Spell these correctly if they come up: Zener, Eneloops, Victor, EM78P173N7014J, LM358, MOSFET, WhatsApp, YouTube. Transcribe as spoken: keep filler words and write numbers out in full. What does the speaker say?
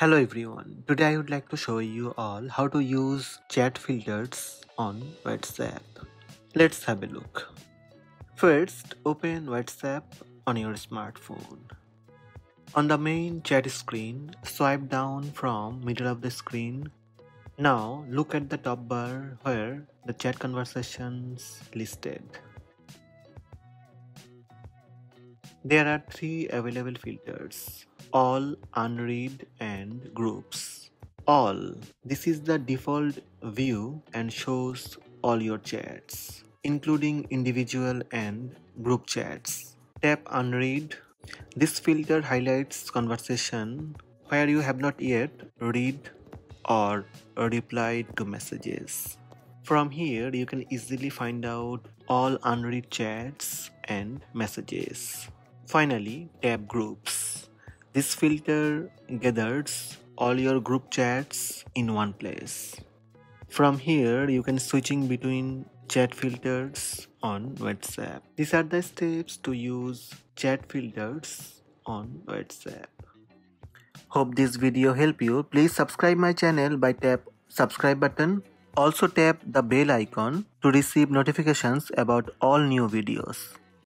Hello everyone, today I would like to show you all how to use chat filters on WhatsApp. Let's have a look. First, open WhatsApp on your smartphone. On the main chat screen, swipe down from middle of the screen. Now look at the top bar where the chat conversations listed. There are three available filters: all, unread and groups. All. This is the default view and shows all your chats, including individual and group chats. Tap unread. This filter highlights conversation where you have not yet read or replied to messages. From here you can easily find out all unread chats and messages. Finally, tap groups. This filter gathers all your group chats in one place. From here, you can switching between chat filters on WhatsApp. These are the steps to use chat filters on WhatsApp. Hope this video helped you. Please subscribe my channel by tap subscribe button. Also tap the bell icon to receive notifications about all new videos.